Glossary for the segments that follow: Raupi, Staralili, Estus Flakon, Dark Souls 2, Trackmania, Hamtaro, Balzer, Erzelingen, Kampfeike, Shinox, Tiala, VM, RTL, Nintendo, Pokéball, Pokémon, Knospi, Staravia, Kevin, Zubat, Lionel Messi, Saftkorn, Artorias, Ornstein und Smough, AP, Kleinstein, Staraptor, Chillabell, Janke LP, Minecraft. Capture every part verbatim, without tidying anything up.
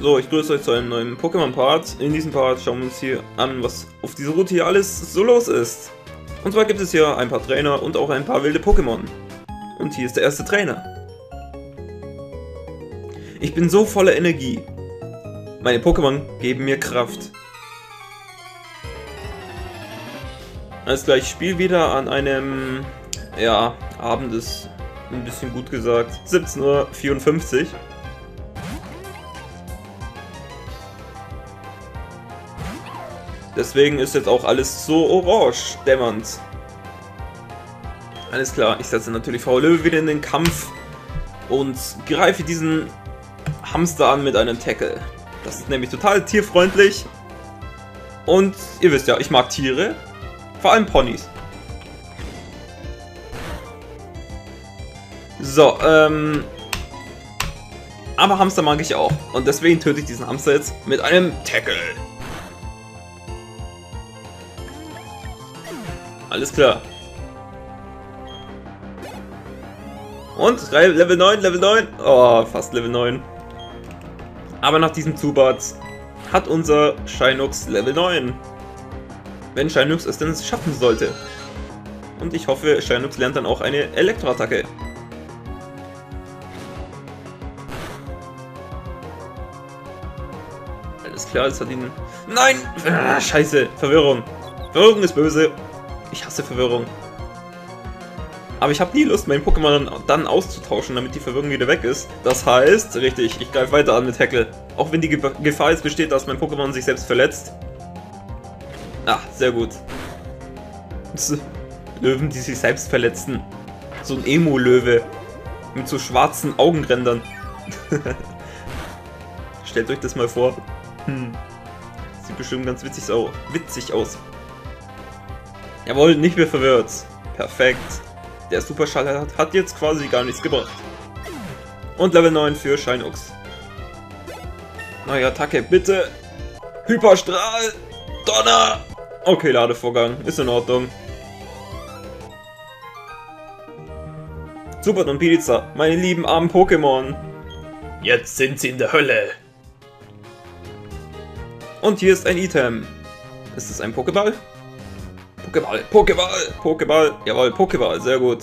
So, ich grüße euch zu einem neuen Pokémon-Part. In diesem Part schauen wir uns hier an, was auf dieser Route hier alles so los ist. Und zwar gibt es hier ein paar Trainer und auch ein paar wilde Pokémon. Und hier ist der erste Trainer. Ich bin so voller Energie. Meine Pokémon geben mir Kraft. Alles gleich, ich spiele wieder an einem, ja, Abend ist ein bisschen gut gesagt, siebzehn Uhr vierundfünfzig. Deswegen ist jetzt auch alles so orange dämmernd. Alles klar, ich setze natürlich Frau Löwe wieder in den Kampf und greife diesen Hamster an mit einem Tackle. Das ist nämlich total tierfreundlich. Und ihr wisst ja, ich mag Tiere, vor allem Ponys. So, ähm... aber Hamster mag ich auch. Und deswegen töte ich diesen Hamster jetzt mit einem Tackle. Alles klar. Und Level neun, Level neun. Oh, fast Level neun. Aber nach diesem Zubat hat unser Shinox Level neun. Wenn Shinox es denn schaffen sollte. Und ich hoffe, Shinox lernt dann auch eine Elektroattacke. Alles klar, das hat ihn... Nein! Ah, scheiße, Verwirrung. Verwirrung ist böse. Ich hasse Verwirrung. Aber ich habe nie Lust, mein Pokémon dann auszutauschen, damit die Verwirrung wieder weg ist. Das heißt, richtig, ich greife weiter an mit Tackle. Auch wenn die Ge- Gefahr jetzt besteht, dass mein Pokémon sich selbst verletzt. Ah, sehr gut. Psst. Löwen, die sich selbst verletzen. So ein Emo-Löwe. Mit so schwarzen Augenrändern. Stellt euch das mal vor. Hm. Sieht bestimmt ganz witzig aus. Witzig aus. Jawohl, nicht mehr verwirrt. Perfekt. Der Superschall hat, hat jetzt quasi gar nichts gebracht. Und Level neun für Shinox. Neue Attacke, bitte. Hyperstrahl. Donner. Okay, Ladevorgang. Ist in Ordnung. Super und Pizza, meine lieben armen Pokémon. Jetzt sind sie in der Hölle. Und hier ist ein Item. Ist es ein Pokéball? Pokéball, Pokéball, Pokéball, jawohl, Pokéball, sehr gut.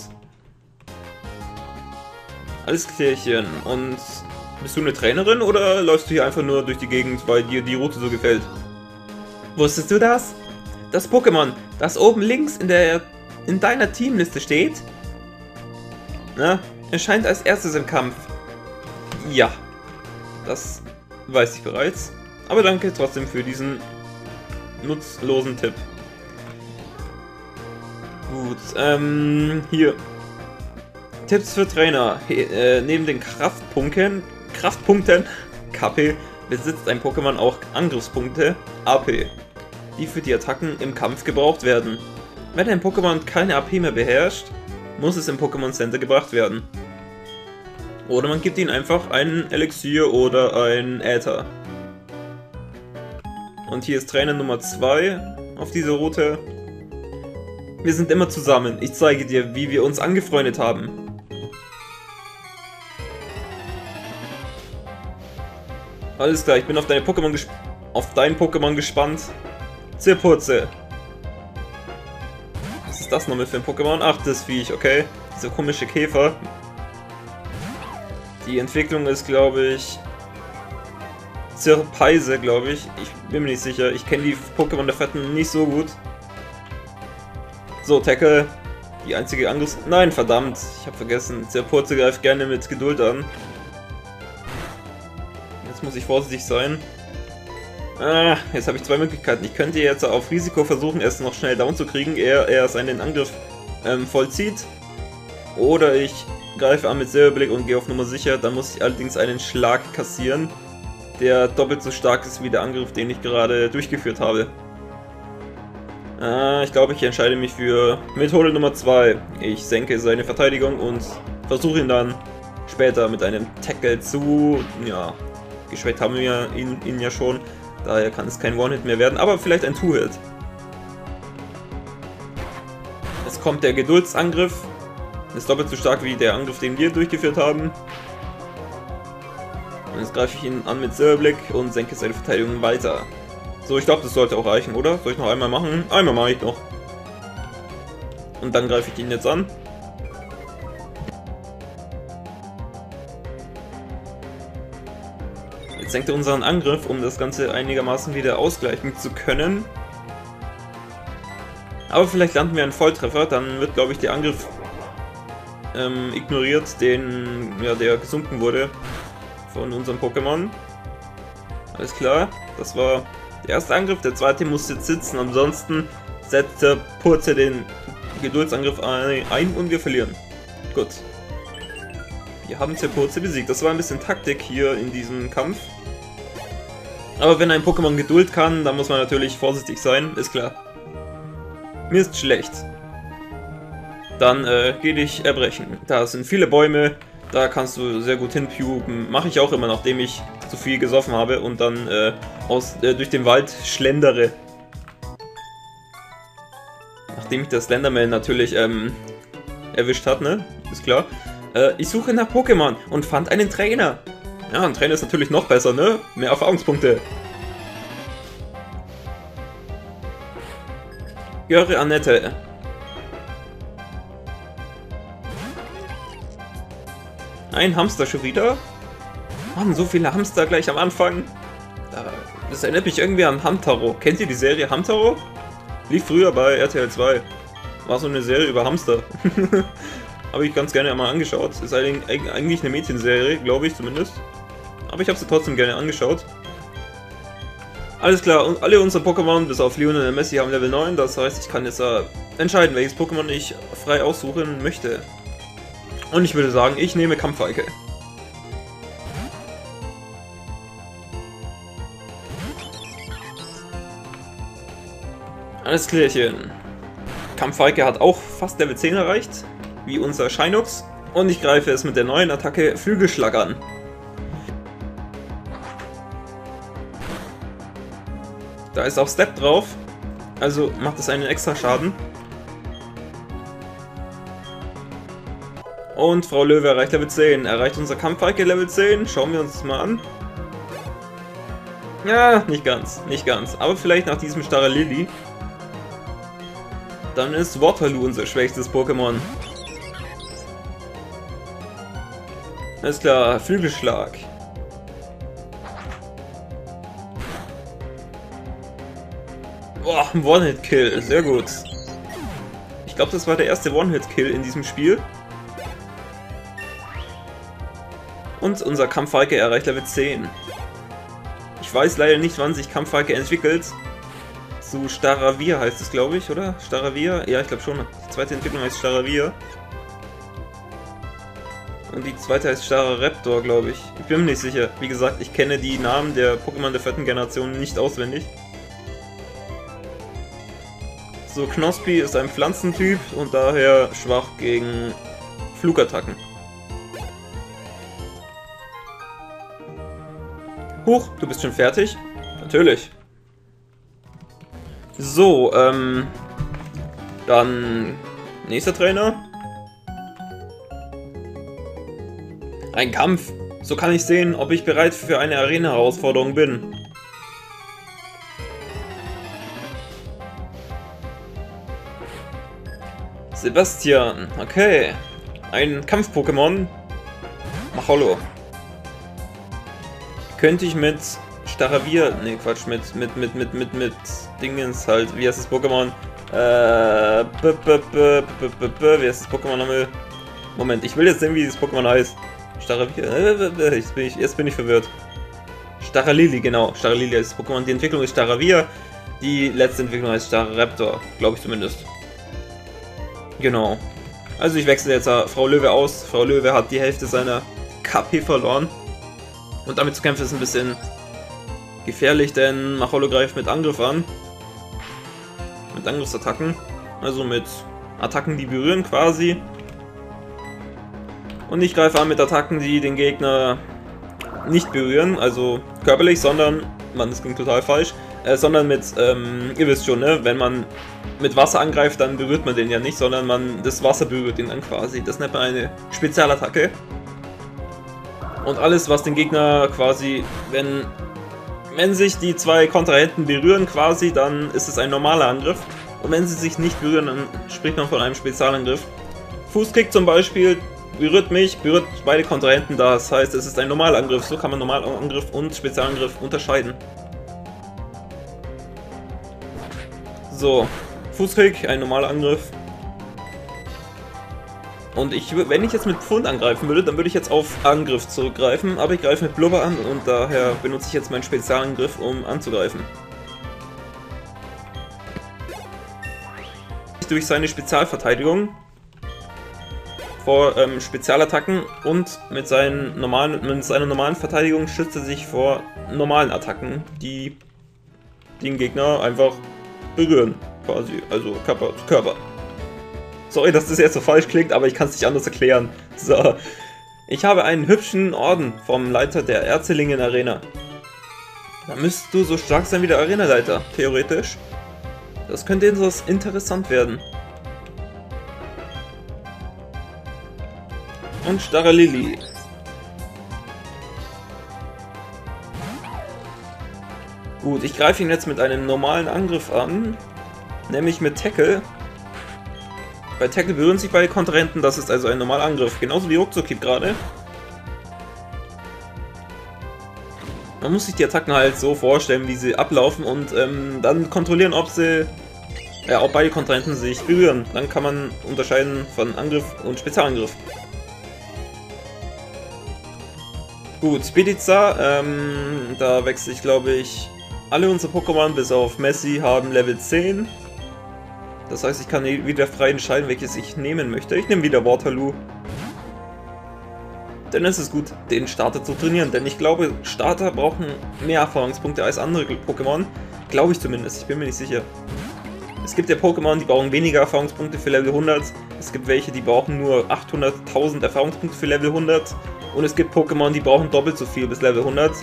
Alles Klärchen. Und bist du eine Trainerin oder läufst du hier einfach nur durch die Gegend, weil dir die Route so gefällt? Wusstest du das? Das Pokémon, das oben links in der in deiner Teamliste steht, na, erscheint als erstes im Kampf. Ja, das weiß ich bereits. Aber danke trotzdem für diesen nutzlosen Tipp. Gut, ähm, hier. Tipps für Trainer. He, äh, neben den Kraftpunkten, Kraftpunkten, K P, besitzt ein Pokémon auch Angriffspunkte, A P, die für die Attacken im Kampf gebraucht werden. Wenn ein Pokémon keine A P mehr beherrscht, muss es im Pokémon Center gebracht werden. Oder man gibt ihnen einfach einen Elixier oder einen Äther. Und hier ist Trainer Nummer zwei auf dieser Route. Wir sind immer zusammen. Ich zeige dir, wie wir uns angefreundet haben. Alles klar, ich bin auf, deine Pokémon gesp auf dein Pokémon gespannt. Zirpurze. Was ist das nochmal für ein Pokémon? Ach, das Viech, okay. Dieser komische Käfer. Die Entwicklung ist, glaube ich... Zirpeise, glaube ich. Ich bin mir nicht sicher. Ich kenne die Pokémon der Fetten nicht so gut. So, Tackle. Die einzige Angriffs... Nein, verdammt. Ich habe vergessen. Zerpurze greift gerne mit Geduld an. Jetzt muss ich vorsichtig sein. Ah, jetzt habe ich zwei Möglichkeiten. Ich könnte jetzt auf Risiko versuchen, erst noch schnell down zu kriegen, ehe er es an den Angriff ähm, vollzieht. Oder ich greife an mit Silberblick und gehe auf Nummer sicher. Dann muss ich allerdings einen Schlag kassieren, der doppelt so stark ist wie der Angriff, den ich gerade durchgeführt habe. Ah, ich glaube, ich entscheide mich für Methode Nummer zwei. Ich senke seine Verteidigung und versuche ihn dann später mit einem Tackle zu... Ja, geschwächt haben wir ihn, ihn ja schon. Daher kann es kein One-Hit mehr werden, aber vielleicht ein Two-Hit. Jetzt kommt der Geduldsangriff. Ist doppelt so stark wie der Angriff, den wir durchgeführt haben. Und jetzt greife ich ihn an mit Silberblick und senke seine Verteidigung weiter. So, ich glaube, das sollte auch reichen, oder? Soll ich noch einmal machen? Einmal mache ich noch. Und dann greife ich ihn jetzt an. Jetzt senkt er unseren Angriff, um das Ganze einigermaßen wieder ausgleichen zu können. Aber vielleicht landen wir einen Volltreffer, dann wird, glaube ich, der Angriff ähm, ignoriert, den, ja, der gesunken wurde von unserem Pokémon. Alles klar, das war der erste Angriff, der zweite muss jetzt sitzen, ansonsten setzt er Purze den Geduldsangriff ein und wir verlieren. Gut. Wir haben Zerpurze besiegt. Das war ein bisschen Taktik hier in diesem Kampf. Aber wenn ein Pokémon Geduld kann, dann muss man natürlich vorsichtig sein, ist klar. Mir ist schlecht. Dann äh, geh dich erbrechen. Da sind viele Bäume, da kannst du sehr gut hinpupen. Mache ich auch immer, nachdem ich zu viel gesoffen habe und dann äh, aus, äh, durch den Wald schlendere. Nachdem mich der Slenderman natürlich ähm, erwischt hat, ne? Ist klar. Äh, ich suche nach Pokémon und fand einen Trainer. Ja, ein Trainer ist natürlich noch besser, ne? Mehr Erfahrungspunkte. Göre Annette. Ein Hamster schon wieder? Mann, so viele Hamster gleich am Anfang. Das erinnert mich irgendwie an Hamtaro. Kennt ihr die Serie Hamtaro? Lief früher bei R T L zwei. War so eine Serie über Hamster. Habe ich ganz gerne einmal angeschaut. Ist eigentlich eine Mädchenserie, glaube ich zumindest. Aber ich habe sie trotzdem gerne angeschaut. Alles klar, und alle unsere Pokémon, bis auf Lionel Messi, haben Level neun. Das heißt, ich kann jetzt äh, entscheiden, welches Pokémon ich frei aussuchen möchte. Und ich würde sagen, ich nehme Kampfeike. Alles klärchen. Kampfeike hat auch fast Level zehn erreicht, wie unser Shinox. Und ich greife es mit der neuen Attacke Flügelschlag an. Da ist auch Step drauf, also macht es einen extra Schaden. Und Frau Löwe erreicht Level zehn. Erreicht unser Kampfeike Level zehn? Schauen wir uns das mal an. Ja, nicht ganz, nicht ganz. Aber vielleicht nach diesem Staralili. Dann ist Waterloo unser schwächstes Pokémon. Alles klar, Flügelschlag. Boah, ein One-Hit-Kill, sehr gut. Ich glaube, das war der erste One-Hit-Kill in diesem Spiel. Und unser Kampfeike erreicht Level zehn. Ich weiß leider nicht, wann sich Kampfeike entwickelt. Zu Staravia heißt es, glaube ich, oder? Staravia? Ja, ich glaube schon. Die zweite Entwicklung heißt Staravia. Und die zweite heißt Staraptor, glaube ich. Ich bin mir nicht sicher. Wie gesagt, ich kenne die Namen der Pokémon der vierten Generation nicht auswendig. So, Knospi ist ein Pflanzentyp und daher schwach gegen Flugattacken. Huch, du bist schon fertig? Natürlich. So, ähm, dann nächster Trainer. Ein Kampf. So kann ich sehen, ob ich bereit für eine Arena-Herausforderung bin. Sebastian, okay. Ein Kampf-Pokémon. Macholo. Könnte ich mit Staravia, ne Quatsch, mit, mit, mit, mit, mit, mit Dingens halt, wie heißt das Pokémon? Äh, b, b, b, b, b, b, wie heißt das Pokémon nochmal? Moment, ich will jetzt sehen, wie dieses Pokémon heißt. Staravia, äh, jetzt bin ich, jetzt bin ich verwirrt. Staralili, genau, Staralili heißt das Pokémon, die Entwicklung ist Staravia, die letzte Entwicklung heißt Staraptor, glaube ich zumindest. Genau. Also ich wechsle jetzt Frau Löwe aus, Frau Löwe hat die Hälfte seiner K P verloren. Und damit zu kämpfen ist ein bisschen gefährlich, denn Macholo greift mit Angriff an. Mit Angriffsattacken. Also mit Attacken, die berühren quasi. Und ich greife an mit Attacken, die den Gegner nicht berühren. Also körperlich, sondern... Mann, das ging total falsch. Äh, sondern mit... Ähm, ihr wisst schon, ne? Wenn man mit Wasser angreift, dann berührt man den ja nicht, sondern man das Wasser berührt ihn dann quasi. Das nennt man eine Spezialattacke. Und alles, was den Gegner quasi, wenn, wenn sich die zwei Kontrahenten berühren quasi, dann ist es ein normaler Angriff. Und wenn sie sich nicht berühren, dann spricht man von einem Spezialangriff. Fußkick zum Beispiel berührt mich, berührt beide Kontrahenten, das heißt, es ist ein Normalangriff. So kann man Normalangriff und Spezialangriff unterscheiden. So, Fußkick, ein normaler Angriff. Und ich, wenn ich jetzt mit Pfund angreifen würde, dann würde ich jetzt auf Angriff zurückgreifen, aber ich greife mit Blubber an und daher benutze ich jetzt meinen Spezialangriff, um anzugreifen. Durch seine Spezialverteidigung vor ähm, Spezialattacken und mit, seinen normalen, mit seiner normalen Verteidigung schützt er sich vor normalen Attacken, die den Gegner einfach berühren, quasi, also Körper zu Körper. Sorry, dass das jetzt so falsch klingt, aber ich kann es nicht anders erklären. So. Ich habe einen hübschen Orden vom Leiter der Erzelingen Arena. Da müsstest du so stark sein wie der Arenaleiter, theoretisch. Das könnte interessant werden. Und starre Lilly. Gut, ich greife ihn jetzt mit einem normalen Angriff an, nämlich mit Tackle. Bei Tackle berühren sich beide Kontrahenten, das ist also ein normaler Angriff. Genauso wie Ruckzuckieb gerade. Man muss sich die Attacken halt so vorstellen, wie sie ablaufen und ähm, dann kontrollieren, ob sie, äh, ob beide Kontrahenten sich berühren. Dann kann man unterscheiden von Angriff und Spezialangriff. Gut, Spediza, ähm, da wechsle ich glaube ich, alle unsere Pokémon bis auf Messi haben Level zehn. Das heißt, ich kann wieder frei entscheiden, welches ich nehmen möchte. Ich nehme wieder Waterloo. Denn es ist gut, den Starter zu trainieren, denn ich glaube, Starter brauchen mehr Erfahrungspunkte als andere Pokémon. Glaube ich zumindest, ich bin mir nicht sicher. Es gibt ja Pokémon, die brauchen weniger Erfahrungspunkte für Level hundert. Es gibt welche, die brauchen nur achthunderttausend Erfahrungspunkte für Level hundert. Und es gibt Pokémon, die brauchen doppelt so viel bis Level hundert.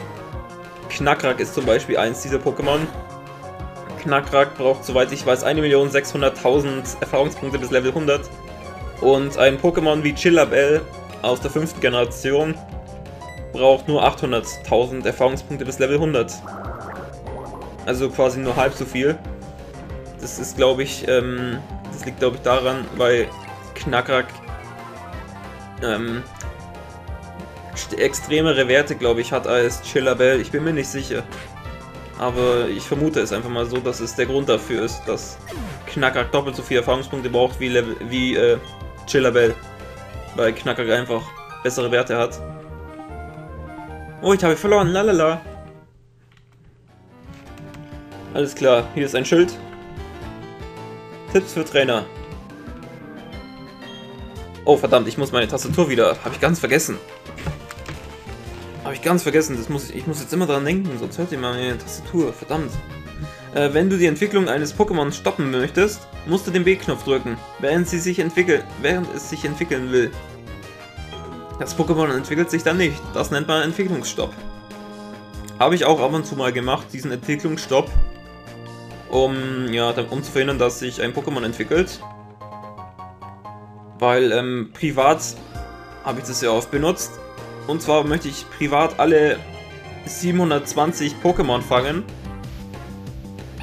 Knackrak ist zum Beispiel eins dieser Pokémon. Knackrak braucht, soweit ich weiß, eine Million sechshunderttausend Erfahrungspunkte bis Level hundert. Und ein Pokémon wie Chillabell aus der fünften Generation braucht nur achthunderttausend Erfahrungspunkte bis Level hundert. Also quasi nur halb so viel. Das ist glaube ich, ähm, das liegt glaube ich daran, weil Knackrak ähm, extremere Werte glaube ich hat als Chillabell. Ich bin mir nicht sicher. Aber ich vermute es einfach mal so, dass es der Grund dafür ist, dass Knackrak doppelt so viel Erfahrungspunkte braucht wie, Level, wie äh, Chillabell. Weil Knackrak einfach bessere Werte hat. Oh, ich habe verloren, lalala. Alles klar, hier ist ein Schild. Tipps für Trainer. Oh verdammt, ich muss meine Tastatur wieder, habe ich ganz vergessen. Habe ich ganz vergessen, das muss ich, ich muss jetzt immer dran denken, sonst hört ihr meine Tastatur, verdammt. Äh, wenn du die Entwicklung eines Pokémon stoppen möchtest, musst du den B-Knopf drücken, während, sie sich während es sich entwickeln will. Das Pokémon entwickelt sich dann nicht, das nennt man Entwicklungsstopp. Habe ich auch ab und zu mal gemacht, diesen Entwicklungsstopp, um, ja, um zu verhindern, dass sich ein Pokémon entwickelt. Weil ähm, privat habe ich das ja oft benutzt. Und zwar möchte ich privat alle siebenhundertzwanzig Pokémon fangen.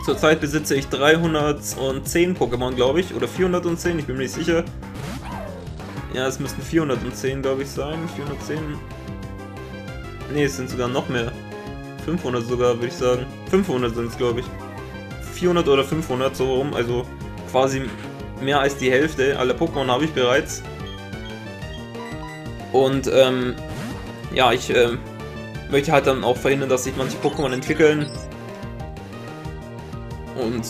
Zurzeit besitze ich dreihundertzehn Pokémon, glaube ich, oder vierhundertzehn, ich bin mir nicht sicher. Ja, es müssten vierhundertzehn, glaube ich, sein. vierhundertzehn. Ne, es sind sogar noch mehr. fünfhundert sogar, würde ich sagen. fünfhundert sind es, glaube ich. vierhundert oder fünfhundert, so rum, also quasi mehr als die Hälfte aller Pokémon habe ich bereits. Und, ähm... ja, ich ähm, möchte halt dann auch verhindern, dass sich manche Pokémon entwickeln. Und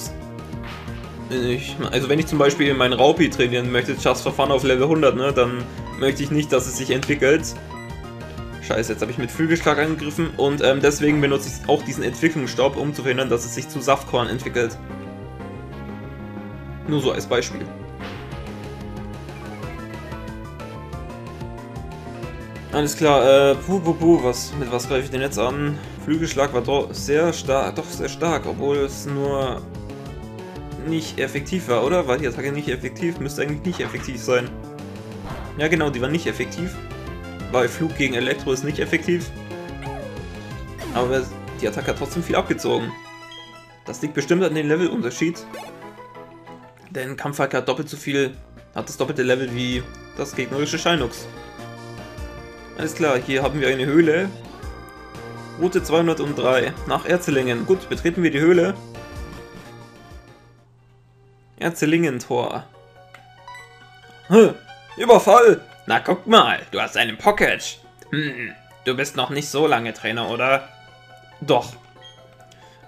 ich, also wenn ich zum Beispiel meinen Raupi trainieren möchte, just for fun auf Level hundert, ne, dann möchte ich nicht, dass es sich entwickelt. Scheiße, jetzt habe ich mit Flügelschlag angegriffen und ähm, deswegen benutze ich auch diesen Entwicklungsstaub, um zu verhindern, dass es sich zu Saftkorn entwickelt. Nur so als Beispiel. Alles klar, äh, puh, puh, puh, was, mit was greife ich denn jetzt an? Flügelschlag war doch sehr stark, doch sehr stark, obwohl es nur nicht effektiv war, oder? War die Attacke nicht effektiv? Müsste eigentlich nicht effektiv sein. Ja genau, die war nicht effektiv. bei Flug gegen Elektro ist nicht effektiv. Aber die Attacke hat trotzdem viel abgezogen. Das liegt bestimmt an dem Levelunterschied. Denn Kampfhacke hat doppelt so viel, hat das doppelte Level wie das gegnerische Shinox. Alles klar, hier haben wir eine Höhle. Route zweihundertdrei nach Erzelingen. Gut, betreten wir die Höhle. Erzelingen-Tor. Hm, Überfall! Na guck mal, du hast einen Pocket. Hm, du bist noch nicht so lange Trainer, oder? Doch.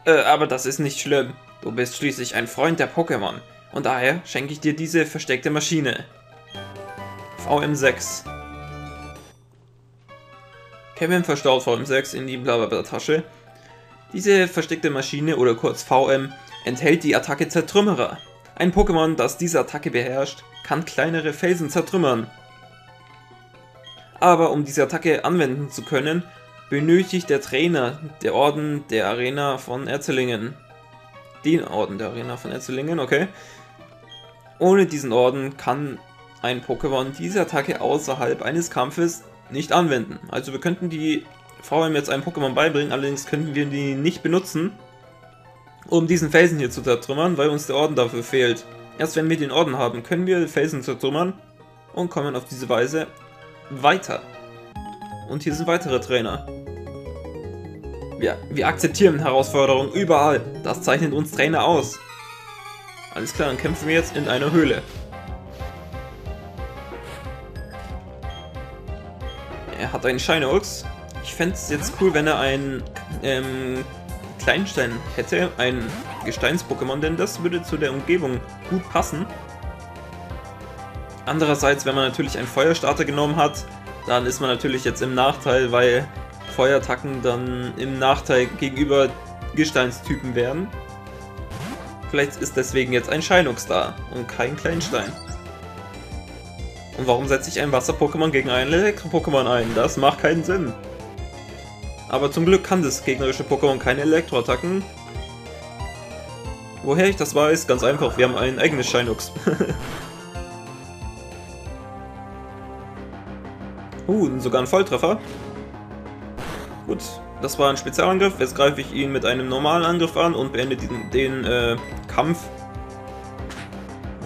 Äh, aber das ist nicht schlimm. Du bist schließlich ein Freund der Pokémon. Und daher schenke ich dir diese versteckte Maschine. V M sechs. Kevin verstaut V M sechs in die Blablabla-Tasche. Diese versteckte Maschine, oder kurz V M, enthält die Attacke Zertrümmerer. Ein Pokémon, das diese Attacke beherrscht, kann kleinere Felsen zertrümmern. Aber um diese Attacke anwenden zu können, benötigt der Trainer der Orden der Arena von Erzelingen. Den Orden der Arena von Erzelingen, okay. Ohne diesen Orden kann ein Pokémon diese Attacke außerhalb eines Kampfes nicht anwenden. Also wir könnten die V M jetzt einem Pokémon beibringen, allerdings könnten wir die nicht benutzen, um diesen Felsen hier zu zertrümmern, weil uns der Orden dafür fehlt. Erst wenn wir den Orden haben, können wir Felsen zertrümmern und kommen auf diese Weise weiter. Und hier sind weitere Trainer. Ja, wir akzeptieren Herausforderungen überall. Das zeichnet uns Trainer aus. Alles klar, dann kämpfen wir jetzt in einer Höhle. Er hat einen Shinox. Ich fände es jetzt cool, wenn er einen ähm, Kleinstein hätte, ein Gesteins-Pokémon, denn das würde zu der Umgebung gut passen. Andererseits, wenn man natürlich einen Feuerstarter genommen hat, dann ist man natürlich jetzt im Nachteil, weil Feuerattacken dann im Nachteil gegenüber Gesteinstypen werden. Vielleicht ist deswegen jetzt ein Shinox da und kein Kleinstein. Und warum setze ich ein Wasser-Pokémon gegen ein Elektro-Pokémon ein? Das macht keinen Sinn. Aber zum Glück kann das gegnerische Pokémon keine Elektroattacken. Woher ich das weiß? Ganz einfach, wir haben ein eigenes Shinox. Uh, sogar ein Volltreffer. Gut, das war ein Spezialangriff. Jetzt greife ich ihn mit einem normalen Angriff an und beende den, den äh, Kampf.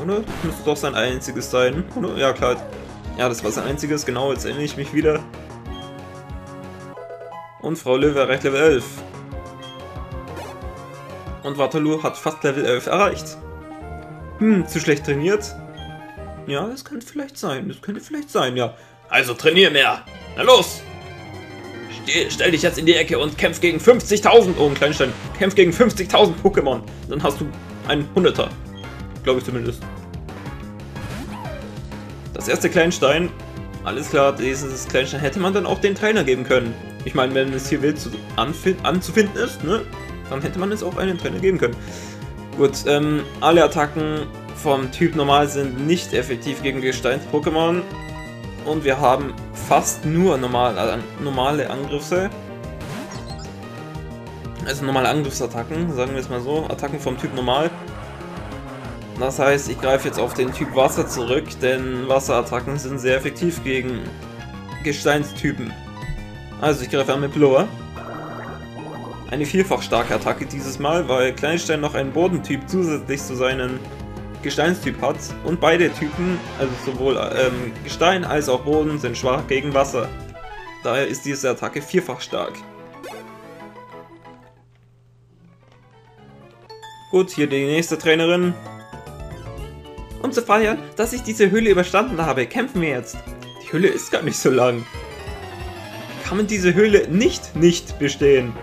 Oder? Das müsste doch sein einziges sein. Oder? Ja, klar. Ja, das war sein einziges. Genau, jetzt erinnere ich mich wieder. Und Frau Löwe erreicht Level elf. Und Waterloo hat fast Level elf erreicht. Hm, zu schlecht trainiert? Ja, das könnte vielleicht sein. Das könnte vielleicht sein, ja. Also trainier mehr! Na los! Steh, stell dich jetzt in die Ecke und kämpf gegen fünfzigtausend! Oh, ein Kleinstein. Kämpf gegen fünfzigtausend Pokémon! Dann hast du einen Hunderter. Glaube ich zumindest. Das erste Kleinstein. Alles klar, dieses Kleinstein hätte man dann auch den Trainer geben können. Ich meine, wenn es hier wild zu, anzufinden ist, ne, dann hätte man es auch einen Trainer geben können. Gut, ähm, alle Attacken vom Typ normal sind nicht effektiv gegen Gesteins-Pokémon. Und wir haben fast nur normal, normale Angriffe. Also normale Angriffsattacken, sagen wir es mal so. Attacken vom Typ normal. Das heißt, ich greife jetzt auf den Typ Wasser zurück, denn Wasserattacken sind sehr effektiv gegen Gesteinstypen. Also ich greife an mit Blower. Eine vielfach starke Attacke dieses Mal, weil Kleinstein noch einen Bodentyp zusätzlich zu seinen Gesteinstyp hat und beide Typen, also sowohl ähm, Gestein als auch Boden, sind schwach gegen Wasser. Daher ist diese Attacke vierfach stark. Gut, hier die nächste Trainerin. Um zu feiern, dass ich diese Höhle überstanden habe, kämpfen wir jetzt. Die Höhle ist gar nicht so lang. Kann man diese Höhle nicht nicht bestehen?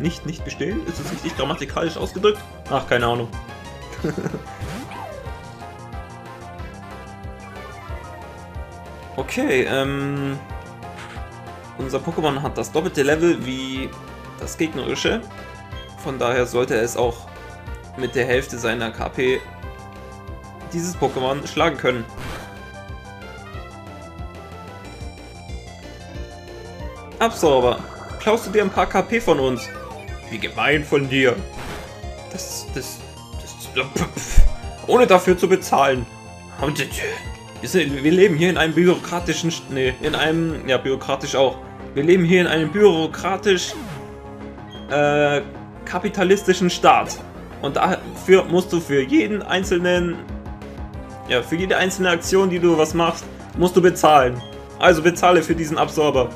Nicht nicht bestehen? Ist es richtig grammatikalisch ausgedrückt? Ach, keine Ahnung. Okay, ähm... unser Pokémon hat das doppelte Level wie das gegnerische. Von daher sollte es auch mit der Hälfte seiner K P dieses Pokémon schlagen können. Absorber, klaust du dir ein paar K P von uns? Wie gemein von dir. Das, das, das, ohne dafür zu bezahlen. Wir leben hier in einem bürokratischen... Nee, in einem... Ja, bürokratisch auch. Wir leben hier in einem bürokratisch... Äh, kapitalistischen Staat. Und dafür musst du für jeden einzelnen... Ja, für jede einzelne Aktion, die du was machst, musst du bezahlen. Also bezahle für diesen Absorber.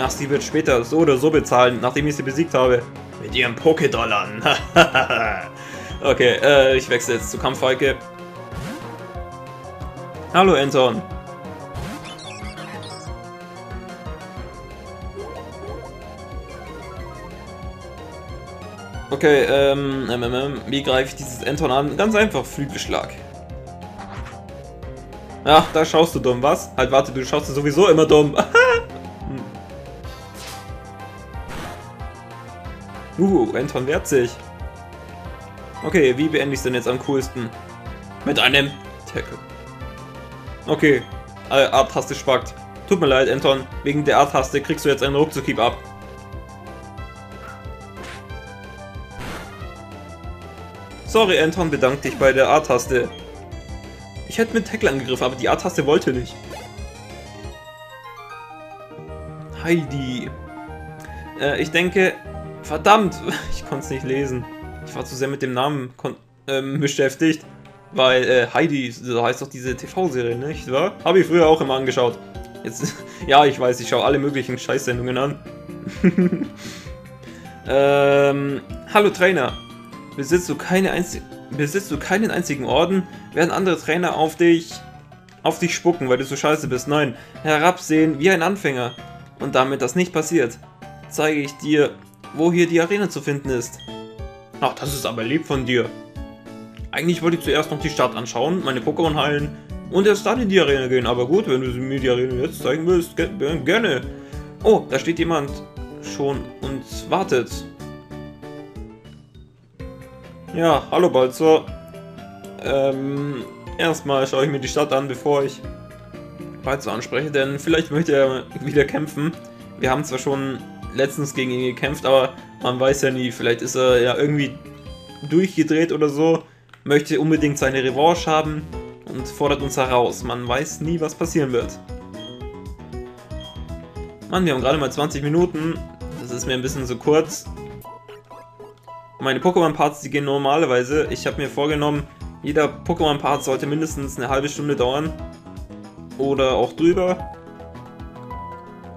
Ach, sie wird später so oder so bezahlen, nachdem ich sie besiegt habe. Mit ihren Poké-Dollern. Okay, äh, ich wechsle jetzt zu Kampfeike. Hallo, Anton. Okay, ähm, mm, wie greife ich dieses Anton an? Ganz einfach, Flügelschlag. Ach, da schaust du dumm, was? Halt, warte, du schaust dir sowieso immer dumm. Uh, Anton wehrt sich. Okay, wie beende ich es denn jetzt am coolsten? Mit einem Tackle. Okay, A-Taste spackt. Tut mir leid, Anton. Wegen der A-Taste kriegst du jetzt einen Ruckzuck-Hieb ab. Sorry, Anton, bedank dich bei der A-Taste. Ich hätte mit Tackle angegriffen, aber die A-Taste wollte nicht. Heidi. Äh, ich denke... Verdammt! Ich konnte es nicht lesen. Ich war zu sehr mit dem Namen ähm, beschäftigt. Weil äh, Heidi, so heißt doch diese T V-Serie, nicht wahr? Habe ich früher auch immer angeschaut. Jetzt, ja, ich weiß, ich schaue alle möglichen Scheißsendungen an. ähm, hallo Trainer. Besitzt du, keine einzi besitzt du keinen einzigen Orden? Werden andere Trainer auf dich, auf dich spucken, weil du so scheiße bist? Nein, herabsehen wie ein Anfänger. Und damit das nicht passiert, zeige ich dir, wo hier die Arena zu finden ist. Ach, das ist aber lieb von dir. Eigentlich wollte ich zuerst noch die Stadt anschauen, meine Pokémon heilen und erst dann in die Arena gehen. Aber gut, wenn du mir die Arena jetzt zeigen willst, gerne. Oh, da steht jemand schon und wartet. Ja, hallo Balzer. Ähm, erstmal schaue ich mir die Stadt an, bevor ich Balzer anspreche, denn vielleicht möchte er wieder kämpfen. Wir haben zwar schon letztens gegen ihn gekämpft, aber man weiß ja nie, vielleicht ist er ja irgendwie durchgedreht oder so, möchte unbedingt seine Revanche haben und fordert uns heraus. Man weiß nie, was passieren wird. Mann, wir haben gerade mal zwanzig Minuten, das ist mir ein bisschen zu kurz. Meine Pokémon-Parts, die gehen normalerweise, ich habe mir vorgenommen, jeder Pokémon-Part sollte mindestens eine halbe Stunde dauern oder auch drüber.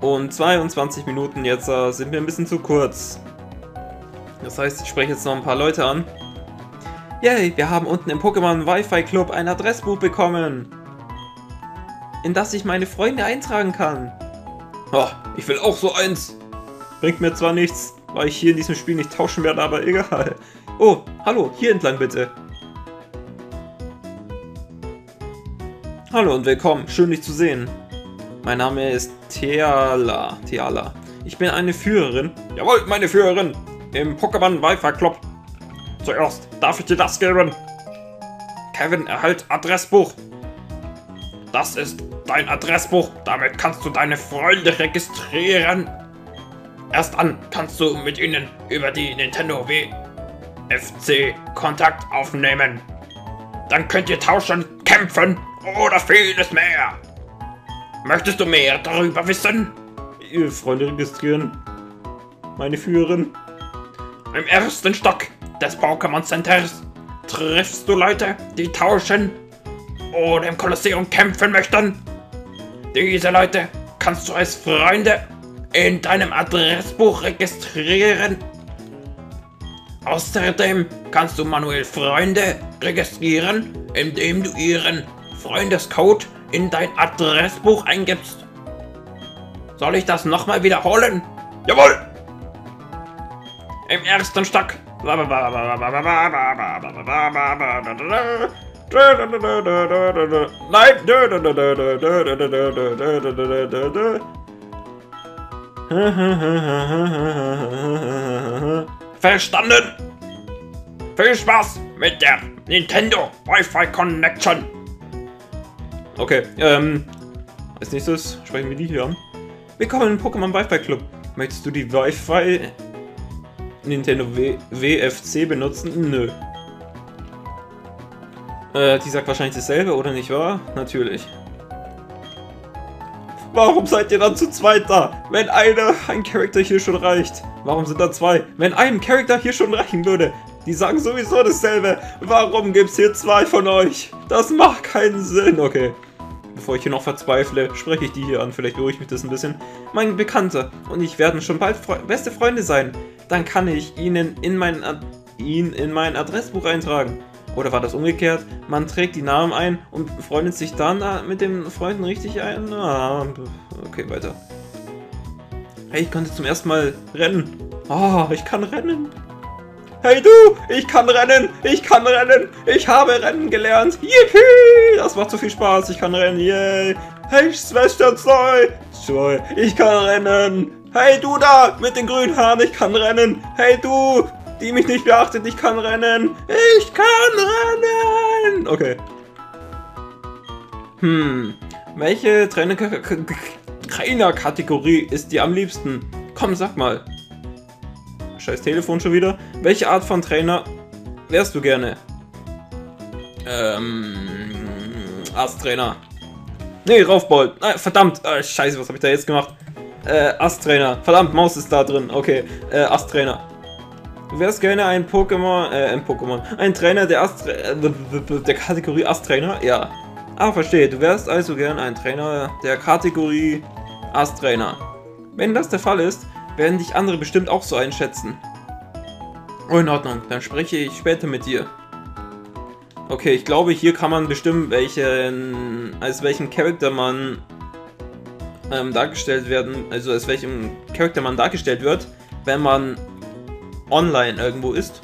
Und zweiundzwanzig Minuten jetzt äh, sind mir ein bisschen zu kurz. Das heißt, ich spreche jetzt noch ein paar Leute an. Yay, wir haben unten im Pokémon Wi-Fi Club ein Adressbuch bekommen, in das ich meine Freunde eintragen kann. Oh, ich will auch so eins. Bringt mir zwar nichts, weil ich hier in diesem Spiel nicht tauschen werde, aber egal. Oh, hallo, hier entlang bitte. Hallo und willkommen, schön dich zu sehen. Mein Name ist Tiala. Tiala. Ich bin eine Führerin. Jawohl, meine Führerin. Im Pokémon Wi-Fi Club. Zuerst darf ich dir das geben. Kevin, erhält Adressbuch. Das ist dein Adressbuch. Damit kannst du deine Freunde registrieren. Erst dann kannst du mit ihnen über die Nintendo W F C Kontakt aufnehmen. Dann könnt ihr tauschen, kämpfen oder vieles mehr. Möchtest du mehr darüber wissen? Ihre Freunde registrieren. Meine Führerin. Im ersten Stock des Pokémon Centers triffst du Leute, die tauschen oder im Kolosseum kämpfen möchten. Diese Leute kannst du als Freunde in deinem Adressbuch registrieren. Außerdem kannst du manuell Freunde registrieren, indem du ihren Freundescode in dein Adressbuch eingibst. Soll ich das nochmal wiederholen? Jawohl! Im ersten Stock. Nein! Verstanden! Viel Spaß mit der Nintendo Wi-Fi Connection! Okay, ähm, als nächstes sprechen wir die hier an. Willkommen im Pokémon Wi-Fi Club. Möchtest du die Wi-Fi Nintendo W F C benutzen? Nö. Äh, die sagt wahrscheinlich dasselbe, oder nicht wahr? Natürlich. Warum seid ihr dann zu zweit da? Wenn einer ein Charakter hier schon reicht. Warum sind da zwei? Wenn ein Charakter hier schon reichen würde. Die sagen sowieso dasselbe. Warum gibt's hier zwei von euch? Das macht keinen Sinn. Okay. Bevor ich hier noch verzweifle, spreche ich die hier an. Vielleicht beruhigt mich das ein bisschen. Mein Bekannter und ich werden schon bald Fre- beste Freunde sein. Dann kann ich ihnen in meinen Ad- ihn in mein Adressbuch eintragen. Oder war das umgekehrt? Man trägt die Namen ein und freundet sich dann mit den Freunden richtig ein. Ah, okay, weiter. Hey, ich konnte zum ersten Mal rennen. Ah, oh, ich kann rennen. Hey du, ich kann rennen, ich kann rennen, ich habe rennen gelernt. Yippie, das macht so viel Spaß, ich kann rennen, yay. Hey, Schwester zwei, ich kann rennen. Hey du da, mit den grünen Haaren, ich kann rennen. Hey du, die mich nicht beachtet, ich kann rennen. Ich kann rennen. Okay. Hm, welche Trainer-Kategorie ist dir am liebsten? Komm, sag mal. Scheiß Telefon schon wieder. Welche Art von Trainer wärst du gerne? Ähm. Ass-Trainer. Nee, Raufball. Ah, verdammt. Ah, scheiße, was habe ich da jetzt gemacht? Äh, Ass-Trainer. Verdammt, Maus ist da drin. Okay, äh, Ass-Trainer. Du wärst gerne ein Pokémon. Äh, ein Pokémon. Ein Trainer der Ass. Der Kategorie Ass-Trainer? Ja. Ah, verstehe. Du wärst also gern ein Trainer der Kategorie Ass-Trainer. Wenn das der Fall ist, werden dich andere bestimmt auch so einschätzen. Oh, in Ordnung, dann spreche ich später mit dir. Okay, ich glaube, hier kann man bestimmen, welchen, als welchen Charakter man ähm, dargestellt werden, also als welchem Charakter man dargestellt wird, wenn man online irgendwo ist.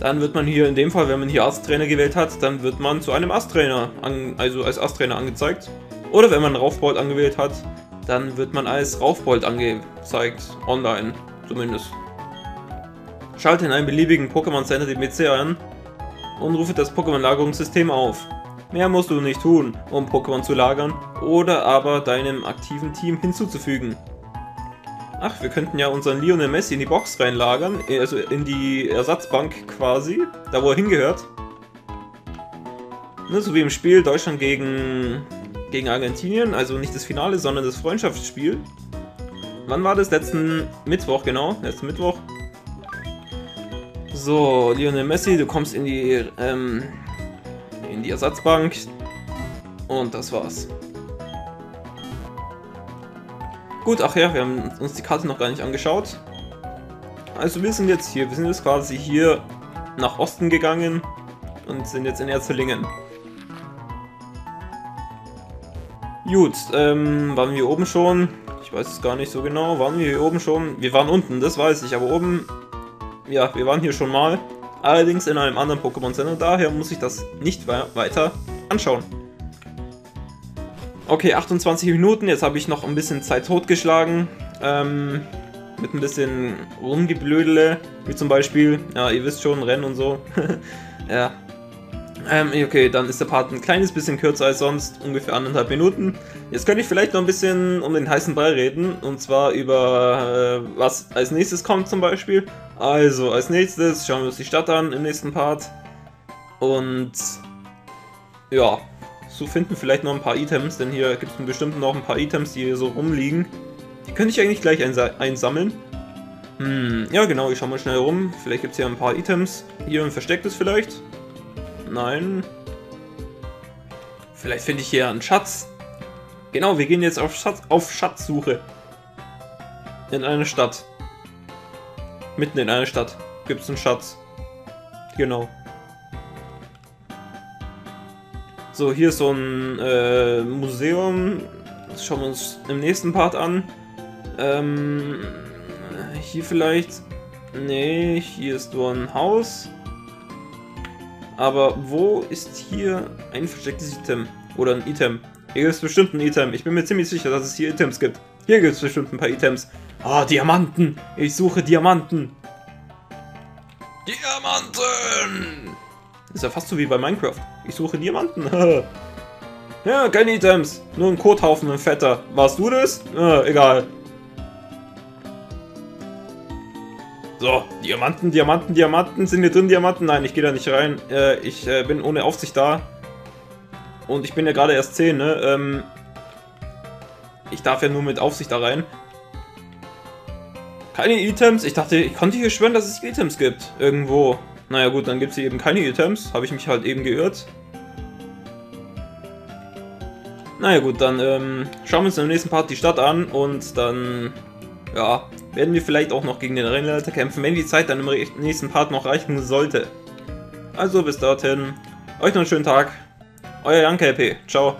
Dann wird man hier in dem Fall, wenn man hier Ass-Trainer gewählt hat, dann wird man zu einem Ass-Trainer, also als Ass-Trainer angezeigt. Oder wenn man Raufbold angewählt hat, dann wird man als Raufbold angezeigt, online zumindest. Schalte in einem beliebigen Pokémon Center den P C an und rufe das Pokémon-Lagerungssystem auf. Mehr musst du nicht tun, um Pokémon zu lagern oder aber deinem aktiven Team hinzuzufügen. Ach, wir könnten ja unseren Lionel Messi in die Box reinlagern, also in die Ersatzbank quasi, da wo er hingehört. Ne, so wie im Spiel Deutschland gegen... gegen Argentinien, also nicht das Finale, sondern das Freundschaftsspiel. Wann war das? Letzten Mittwoch, genau. Letzten Mittwoch. So, Lionel Messi, du kommst in die, ähm, in die Ersatzbank. Und das war's. Gut, ach ja, wir haben uns die Karte noch gar nicht angeschaut. Also wir sind jetzt hier, wir sind jetzt quasi hier nach Osten gegangen und sind jetzt in Erzelingen. Gut, ähm, waren wir oben schon? Ich weiß es gar nicht so genau. Waren wir hier oben schon? Wir waren unten, das weiß ich, aber oben... Ja, wir waren hier schon mal. Allerdings in einem anderen Pokémon Center, daher muss ich das nicht weiter anschauen. Okay, achtundzwanzig Minuten, jetzt habe ich noch ein bisschen Zeit totgeschlagen. Ähm, mit ein bisschen Rumgeblödele, wie zum Beispiel, ja, ihr wisst schon, Rennen und so. Ja. Ähm, okay, dann ist der Part ein kleines bisschen kürzer als sonst, ungefähr anderthalb Minuten. Jetzt könnte ich vielleicht noch ein bisschen um den heißen Brei reden, und zwar über äh, was als nächstes kommt zum Beispiel. Also, als nächstes schauen wir uns die Stadt an im nächsten Part. Und ja, so finden vielleicht noch ein paar Items, denn hier gibt es bestimmt noch ein paar Items, die hier so rumliegen. Die könnte ich eigentlich gleich eins einsammeln. Hm, ja genau, ich schaue mal schnell rum. Vielleicht gibt es hier ein paar Items. Hier ein verstecktes vielleicht. Nein. Vielleicht finde ich hier einen Schatz. Genau, wir gehen jetzt auf, Schatz, auf Schatzsuche. In eine Stadt. Mitten in einer Stadt gibt es einen Schatz. Genau. So, hier ist so ein äh, Museum. Das schauen wir uns im nächsten Part an. Ähm, hier vielleicht... Nee, hier ist nur ein Haus. Aber wo ist hier ein verstecktes Item? Oder ein Item? Hier gibt es bestimmt ein Item. Ich bin mir ziemlich sicher, dass es hier Items gibt. Hier gibt es bestimmt ein paar Items. Ah, Diamanten! Ich suche Diamanten! Diamanten! Ist ja fast so wie bei Minecraft. Ich suche Diamanten. Ja, keine Items. Nur ein Kothaufen im Vetter. Warst du das? Ah, egal. So, Diamanten, Diamanten, Diamanten. Sind hier drin Diamanten? Nein, ich gehe da nicht rein. Äh, ich äh, bin ohne Aufsicht da. Und ich bin ja gerade erst zehn, ne? Ähm, ich darf ja nur mit Aufsicht da rein. Keine Items? Ich dachte, ich konnte hier schwören, dass es Items gibt. Irgendwo. Naja gut, dann gibt es hier eben keine Items. Habe ich mich halt eben geirrt. Naja gut, dann ähm, schauen wir uns im nächsten Part die Stadt an. Und dann, ja, werden wir vielleicht auch noch gegen den Rennleiter kämpfen, wenn die Zeit dann im nächsten Part noch reichen sollte. Also bis dorthin. Euch noch einen schönen Tag. Euer Janke L P. Ciao.